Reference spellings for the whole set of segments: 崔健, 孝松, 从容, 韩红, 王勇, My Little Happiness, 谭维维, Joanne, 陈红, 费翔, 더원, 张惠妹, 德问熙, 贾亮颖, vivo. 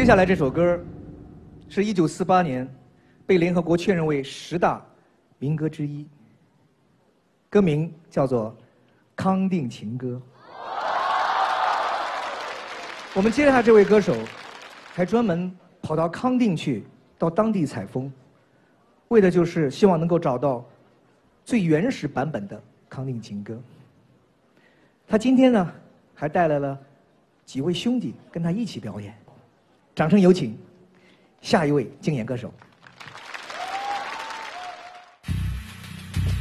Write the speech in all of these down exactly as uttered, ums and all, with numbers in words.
接下来这首歌是一九四八年被联合国确认为十大民歌之一，歌名叫做《康定情歌》。我们接下来这位歌手还专门跑到康定去，到当地采风，为的就是希望能够找到最原始版本的《康定情歌》。他今天呢还带来了几位兄弟跟他一起表演，掌声有请下一位竞演歌手。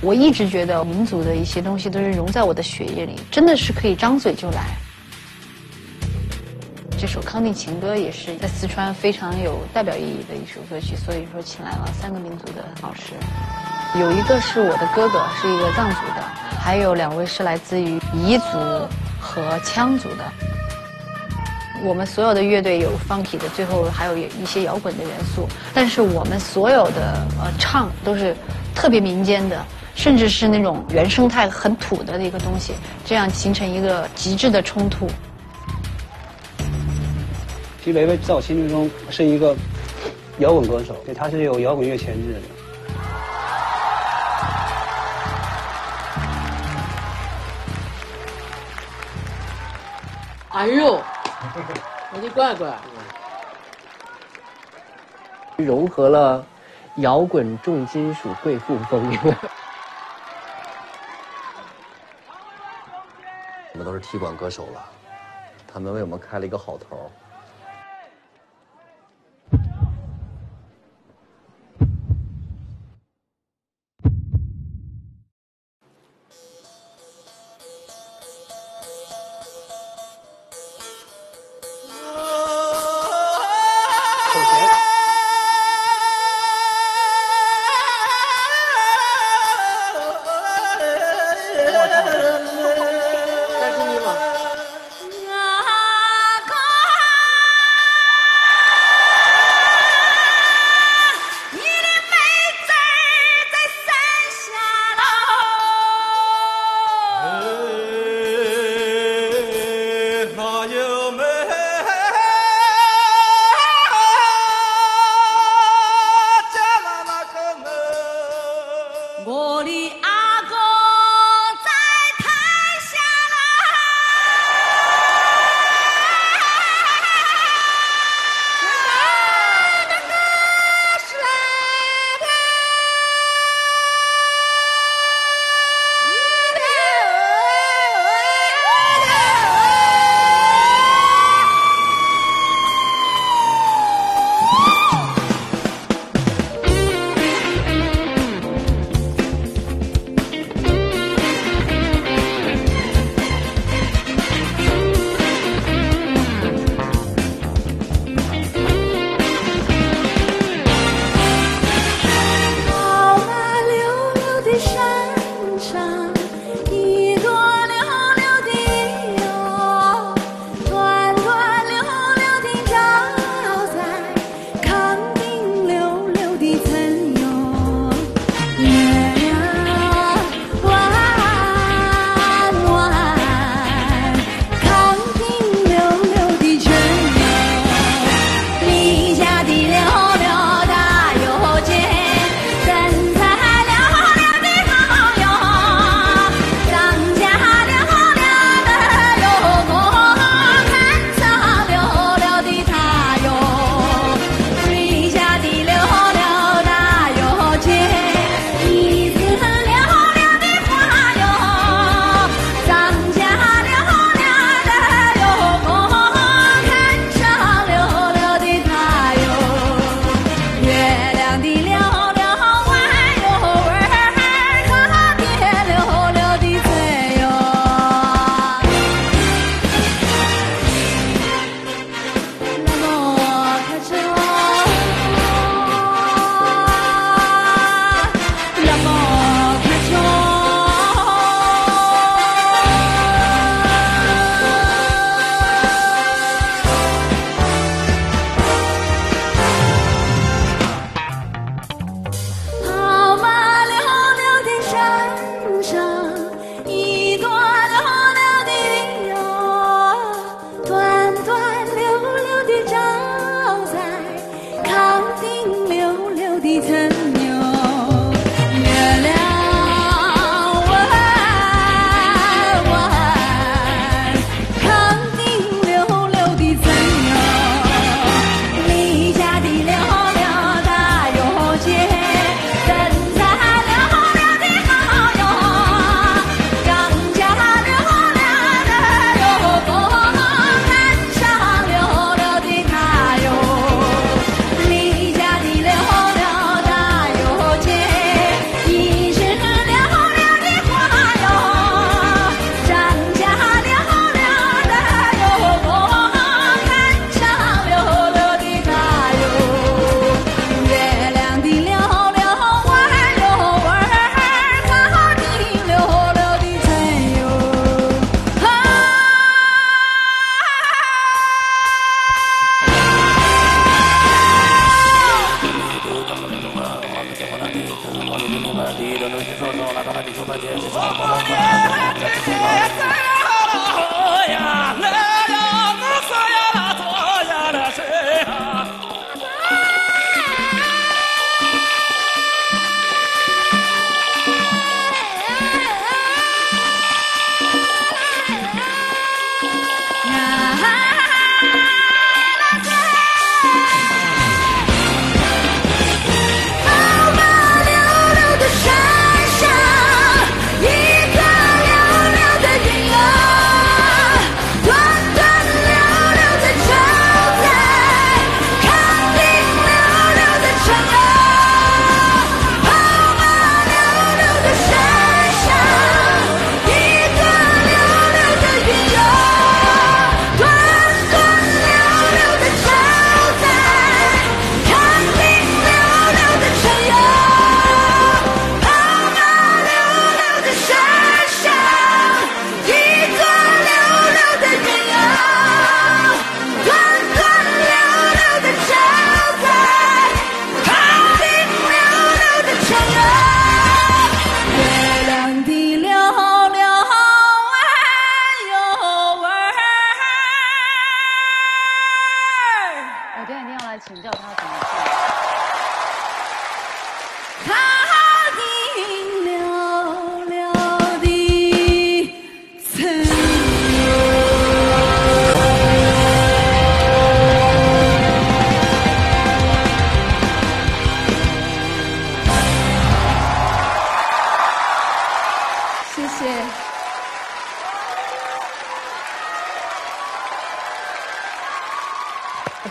我一直觉得民族的一些东西都是融在我的血液里，真的是可以张嘴就来。这首《康定情歌》也是在四川非常有代表意义的一首歌曲，所以说请来了三个民族的老师，有一个是我的哥哥，是一个藏族的，还有两位是来自于彝族和羌族的。我们所有的乐队有 funky 的，最后还有一些摇滚的元素，但是我们所有的呃唱都是特别民间的，甚至是那种原生态很土的一个东西，这样形成一个极致的冲突。徐维维在我心目中是一个摇滚歌手，对，他是有摇滚乐潜质的。哎呦，我的乖乖！融合了摇滚、重金属、贵妇风。我们都是踢馆歌手了，他们为我们开了一个好头。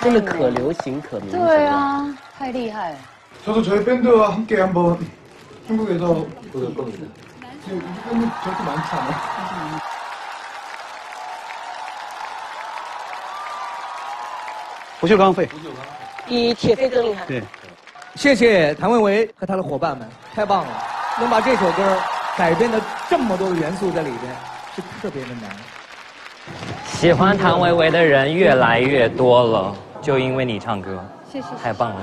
真的可流行可明星对啊太厉害了저도 저희 밴드와 함께 한번 한국에서 보낼 겁니다 지금 밴드 저렇게 많지 않아요? 고실강费 比铁肺更厉害对谢谢谭维维和他的伙伴们太棒了能把这首歌改编的这么多的元素在里边是特别的难喜欢谭维维的人越来越多了就因为你唱歌谢谢太棒了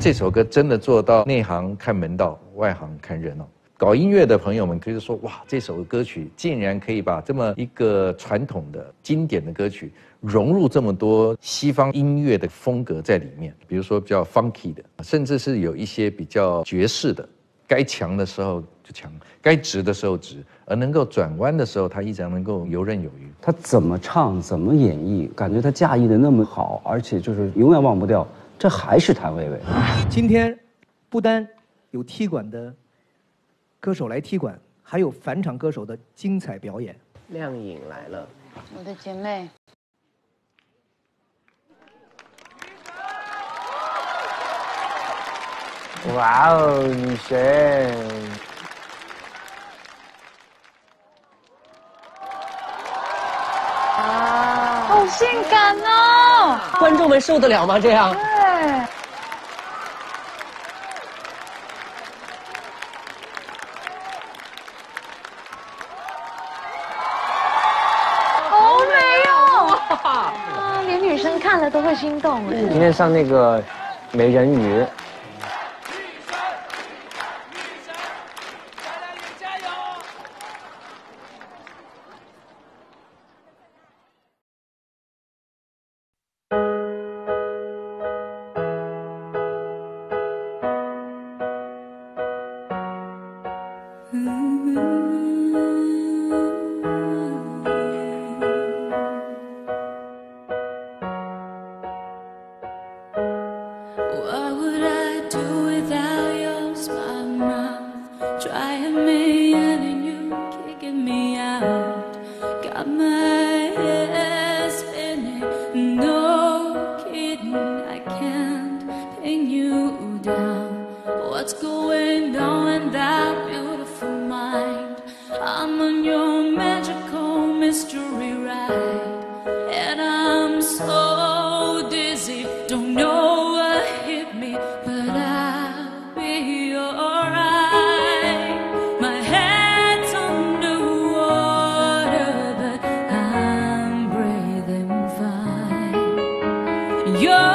这首歌真的做到内行看门道外行看热闹搞音乐的朋友们可以说哇这首歌曲竟然可以把这么一个传统的经典的歌曲融入这么多西方音乐的风格在里面比如说比较 funky 的甚至是有一些比较爵士的该强的时候就强该直的时候直而能够转弯的时候他依然能够游刃有余他怎么唱怎么演绎感觉他驾驭的那么好而且就是永远忘不掉这还是谭维维今天不单有踢馆的歌手来踢馆还有返场歌手的精彩表演亮颖来了我的姐妹哇哦女神好性感哦！观众们受得了吗？这样？对。好美哦！啊，连女生看了都会心动哎。今天上那个美人鱼。What's going on in that beautiful mind? I'm on your magical mystery ride, and I'm so dizzy, don't know what hit me, but I'll be alright. My head's underwater, but I'm breathing fine. You're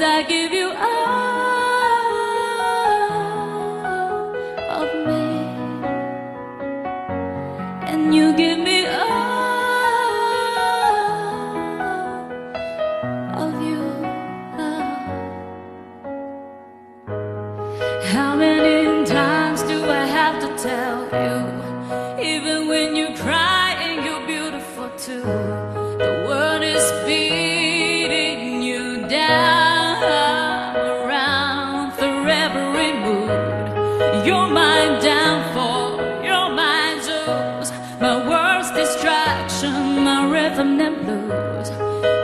I give you all of me, and you give me all of you. How many times do I have to tell you, even when you cry and you're beautiful too, the world is beating you down. You're my downfall, you're my joys, my worst distraction, my rhythm and blues.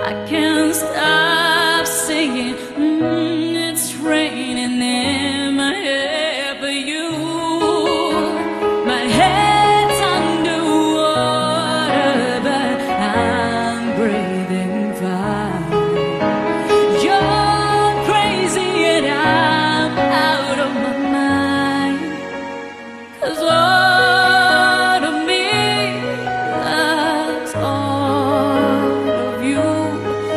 I can't stop singing, mm, it's raining in my head for you. My head's underwater, but I'm breathing fine. You're crazy and I'm out of my mind, 'cause all of me loves all of you.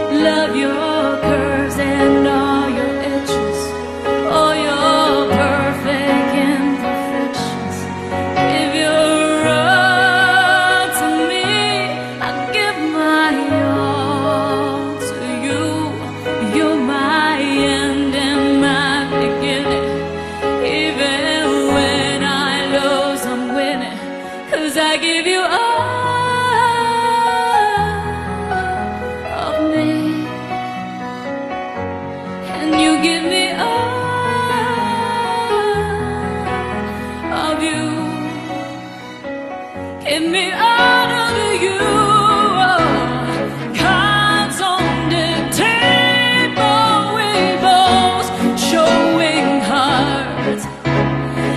Love your curves and all your edges, all your perfect imperfections. Give your all to me, I give my all to you. You're my end and my beginning, even I give you all of me, and you give me all of you. Give me all of you. Cause all of me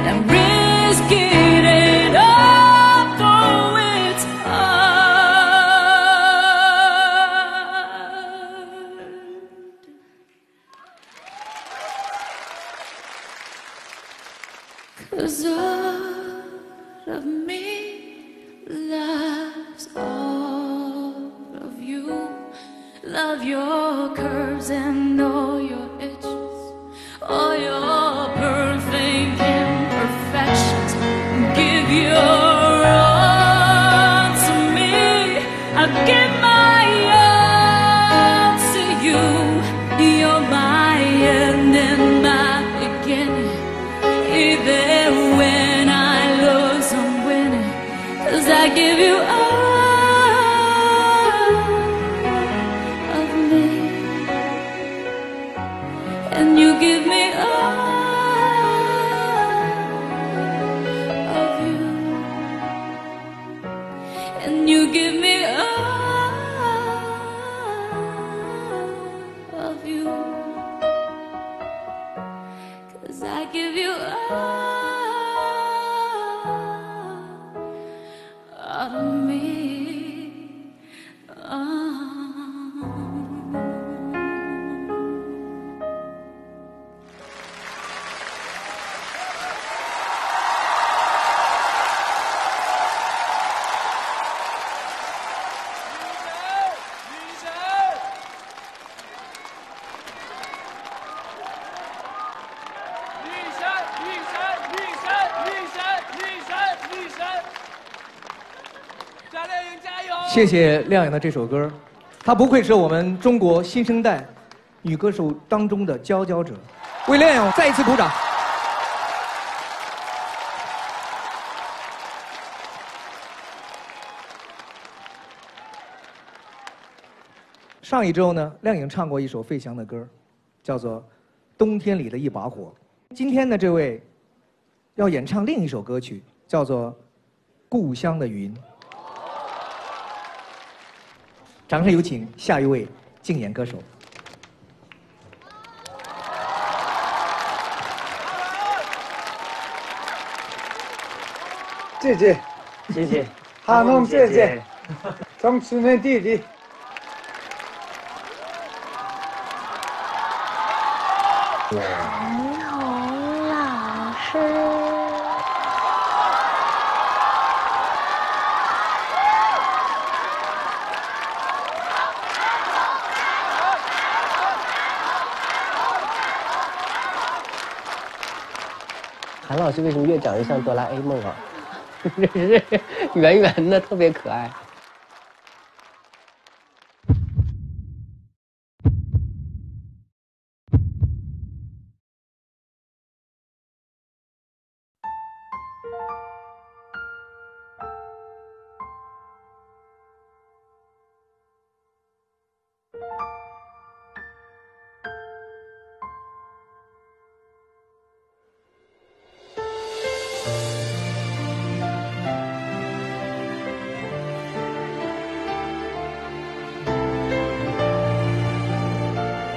loves all of you. Love your curves and all your edges, all your perfect imperfections. Give your all to me, I give my all to you. You're my end and my beginning, even I give you all of me, and you give me all of you, and you give me all of you, 'cause I give you all. 贾亮颖加油！谢谢亮颖的这首歌，她不愧是我们中国新生代女歌手当中的佼佼者，为亮颖再一次鼓掌。 上一周呢，亮颖唱过一首费翔的歌，叫做《冬天里的一把火》。今天呢，这位要演唱另一首歌曲，叫做《故乡的云》。掌声有请下一位竞演歌手。姐姐，姐姐，哈农姐姐，张春的弟弟。 陈红老师，韩老师为什么越长越像哆啦 A 梦啊？真是圆圆的，特别可爱。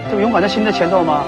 这勇敢在新的前头吗？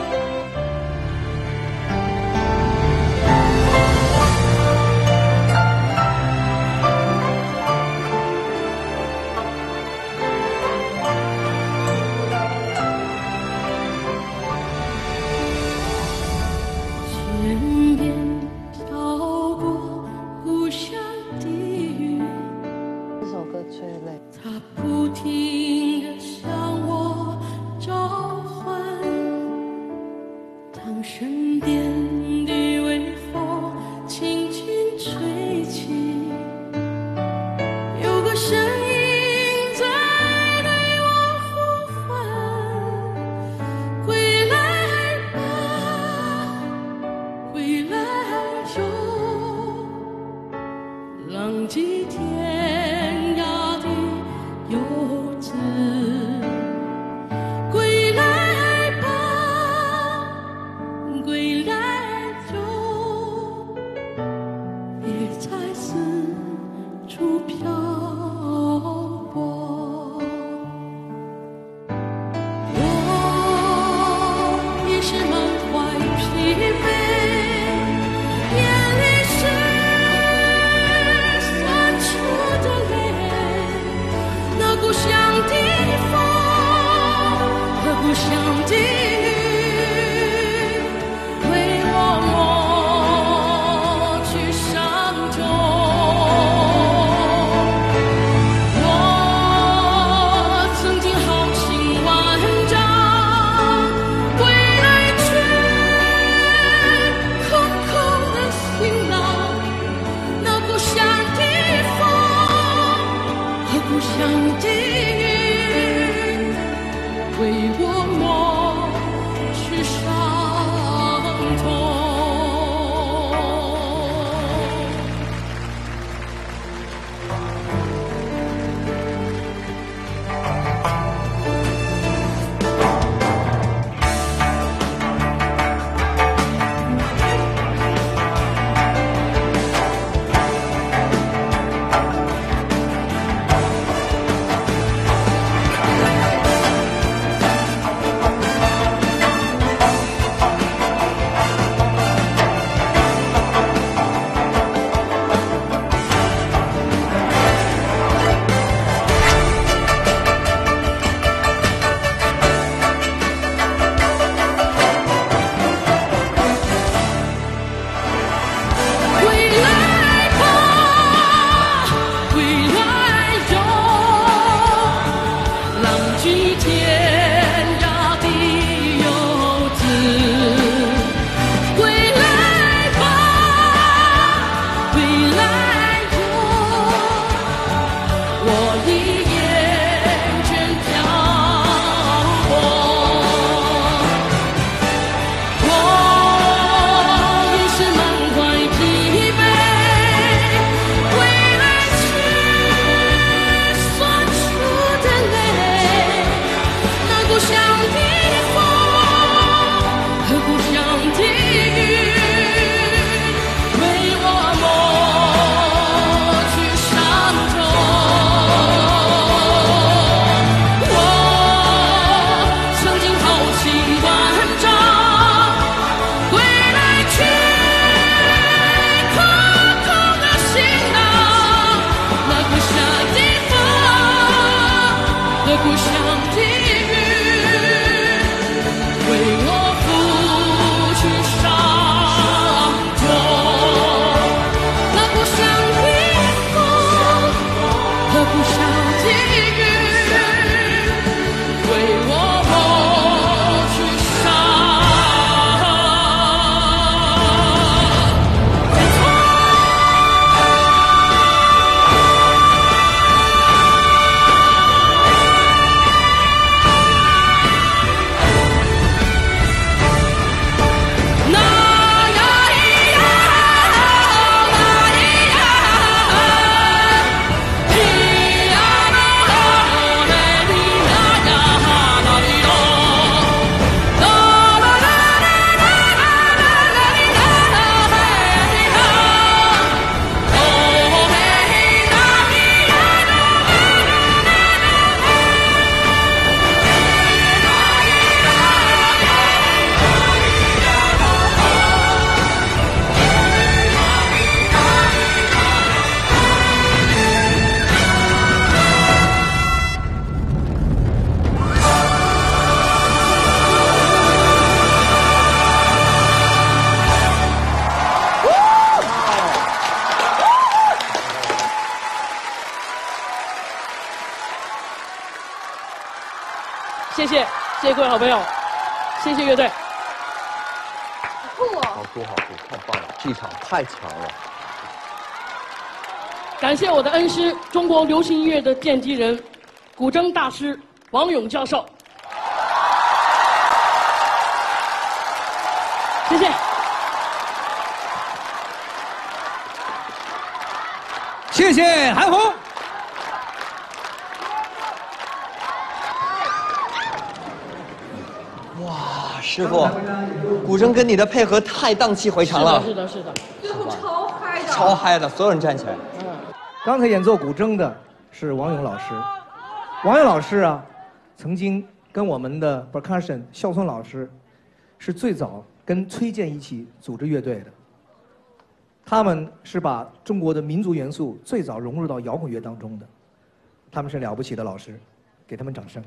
谢谢，谢谢各位好朋友，谢谢乐队。好酷哦！好酷，好酷，太棒了！这场太强了。感谢我的恩师，中国流行音乐的奠基人，古筝大师王勇教授。谢谢。谢谢韩红。 师傅，古筝跟你的配合太荡气回肠了。是的，是的，是的，超嗨的，超嗨的，所有人站起来。嗯，刚才演奏古筝的是王勇老师，王勇老师啊，曾经跟我们的 percussion 孝松老师，是最早跟崔健一起组织乐队的。他们是把中国的民族元素最早融入到摇滚乐当中的，他们是了不起的老师，给他们掌声。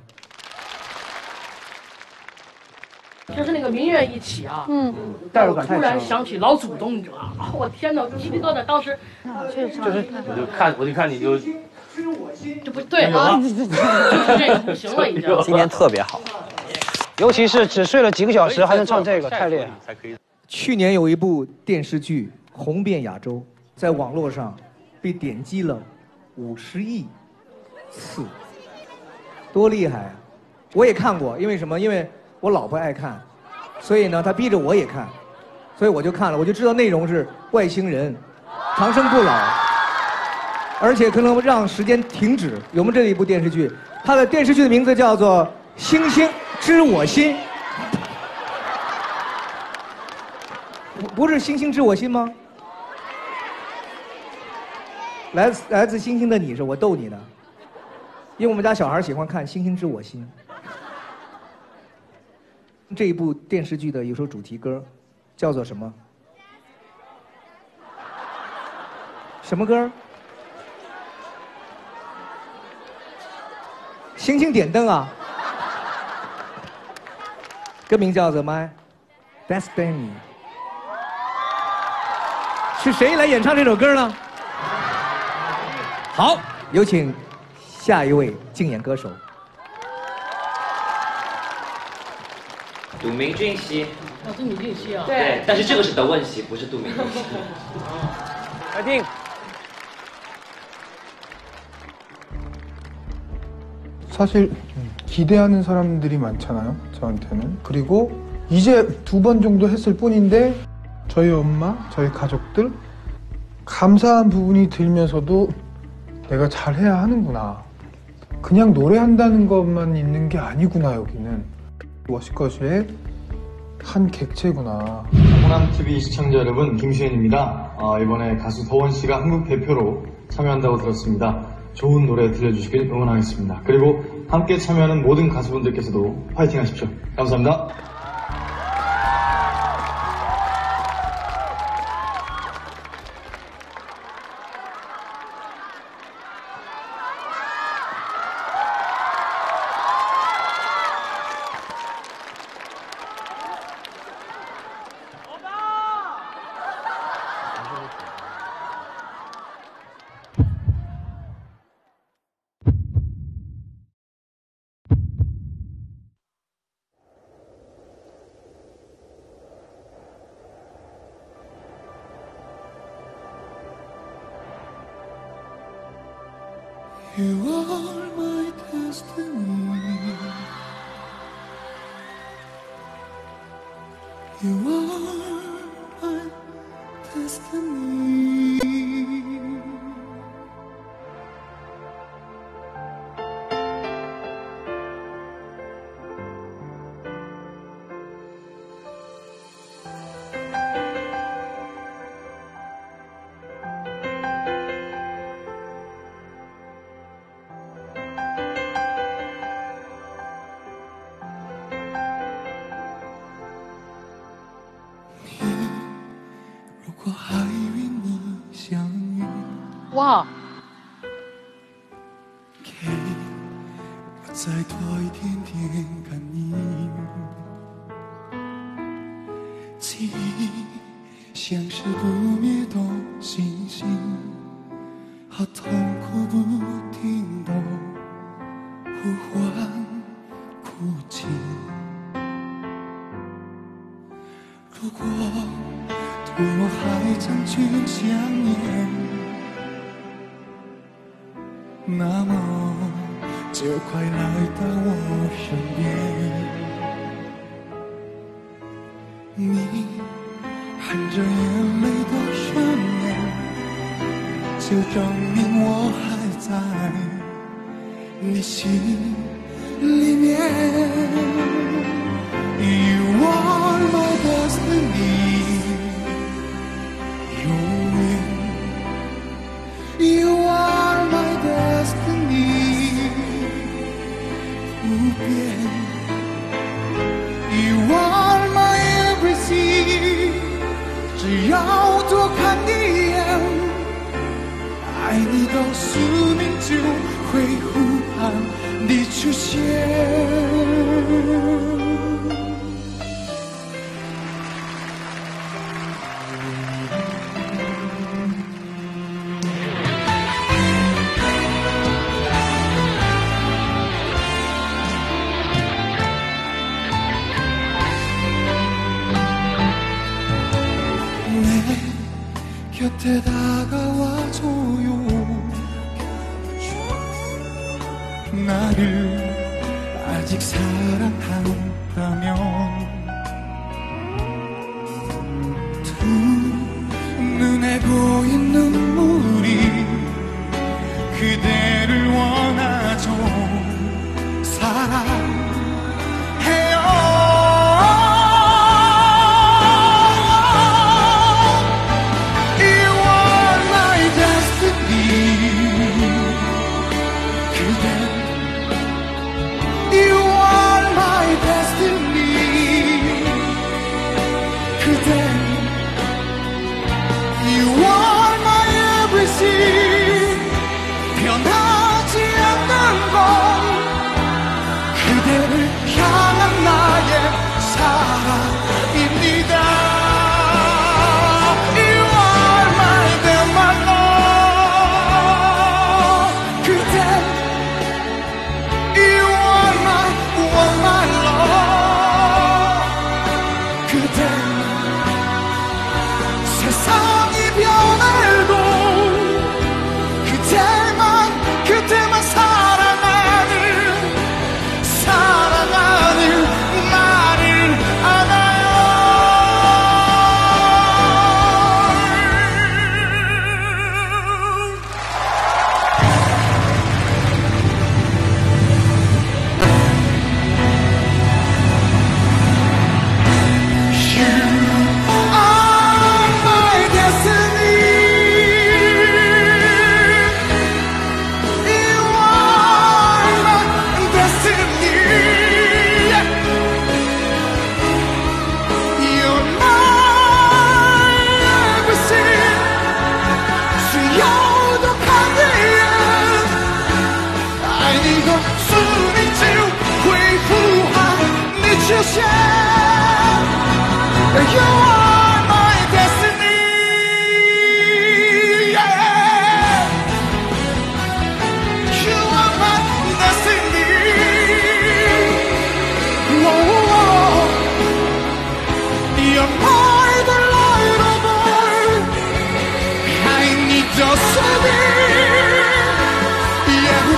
就是那个民乐一起啊，嗯，我突然想起老祖宗，你知道吗？啊，我天哪，我鸡皮疙瘩，当时，确实，就是我就看，我就看你就，这不对啊，这个不行了，已经。今天特别好，尤其是只睡了几个小时还能唱这个，太厉害了。去年有一部电视剧红遍亚洲，在网络上被点击了五十亿次，多厉害啊！我也看过，因为什么？因为 我老婆爱看，所以呢，她逼着我也看，所以我就看了，我就知道内容是外星人、长生不老，而且可能让时间停止。我们这一部电视剧，它的电视剧的名字叫做《星星知我心》，不是《星星知我心》吗？来自来自星星的你是我逗你的，因为我们家小孩喜欢看《星星知我心》。 这一部电视剧的有首主题歌，叫做什么？什么歌？星星点灯啊！歌名叫做《My Destiny》。是谁来演唱这首歌呢？好，有请下一位竞演歌手。 杜明俊熙，哦，杜明俊熙啊，对，但是这个是德问熙，不是杜明俊熙。来听。사실기대하는사람들이많잖아요저한테는그리고이제두 번 정도했을뿐인데저희엄마저희가족들감사한부분이들면서도내가잘해야하는구나그냥노래한다는것만있는게아니구나여기는 워시컷의 한 객체구나. 호남티비 시청자 여러분, 김수현입니다. 어, 이번에 가수 더원 씨가 한국 대표로 참여한다고 들었습니다. 좋은 노래 들려주시길 응원하겠습니다. 그리고 함께 참여하는 모든 가수분들께서도 파이팅 하십시오. 감사합니다. You are my destiny. You are my destiny.哇！如果对我还残存想念， 那么就快来到我身边。你含着眼泪的双眼，就证明我还在你心里面。You are my destiny， 永远。You are。 You are my everything， 只要多看一眼，爱你到宿命就会忽然地出现。곁에 다가와줘요. 나를 아직 사랑한다면 두 눈에 고인 눈물이 그대를 원하죠. 사랑. Just to be, yeah.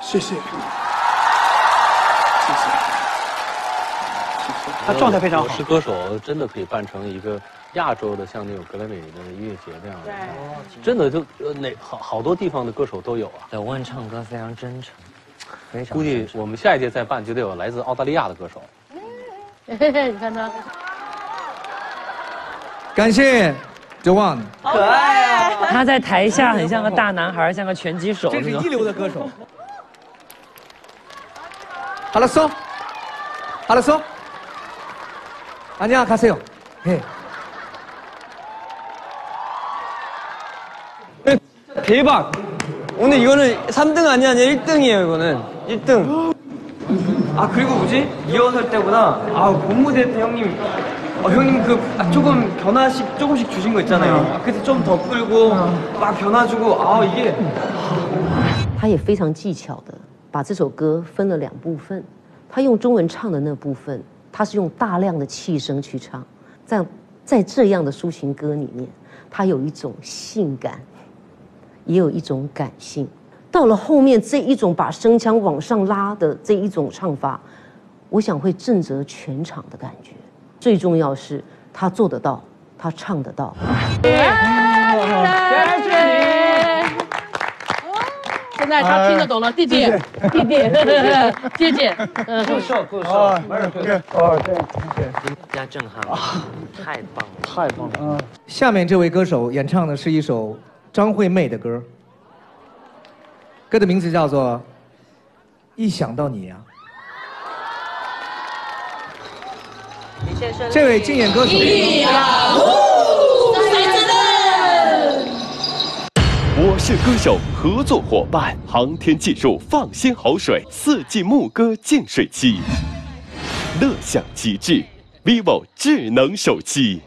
谢谢，谢谢。 他状态非常好。是歌手真的可以办成一个亚洲的，像那种格莱美的音乐节这样的，真的就哪好好多地方的歌手都有啊。对，我问唱歌非常真诚，非常。估计我们下一届再办就得有来自澳大利亚的歌手。嗯、你看他，感谢 Joanne， 可爱啊！他在台下很像个大男孩，像个拳击手。这是一流的歌手。好了，收，好了，收。 안녕 가세요. 네. 대박. 오늘 이거는 삼 등 아니 아니야 일 등이에요 이거는 일 등. 아 그리고 뭐지 리허설 때구나. 아 본무대 때 형님, 어, 형님 그 아, 조금 변화씩 조금씩 주신 거 있잖아요. 아, 그때 좀 더 끌고 막 변화 주고 아 이게. 他也非常技巧的把这首歌分了两部分，他用中文唱的那部分。 他是用大量的气声去唱，在在这样的抒情歌里面，它有一种性感，也有一种感性。到了后面这一种把声腔往上拉的这一种唱法，我想会震慑全场的感觉。最重要是他做得到，他唱得到。谢谢。现在他听得懂了，弟弟，弟弟，姐姐，嗯。 够瘦，没事，没事。哦，对，对，加震撼了，太棒了，太棒了。下面这位歌手演唱的是一首张惠妹的歌，歌的名字叫做《一想到你》啊。这位竞演歌手。 我是歌手合作伙伴，航天技术放心好水，四季牧歌净水器，乐享极致 vivo 智能手机。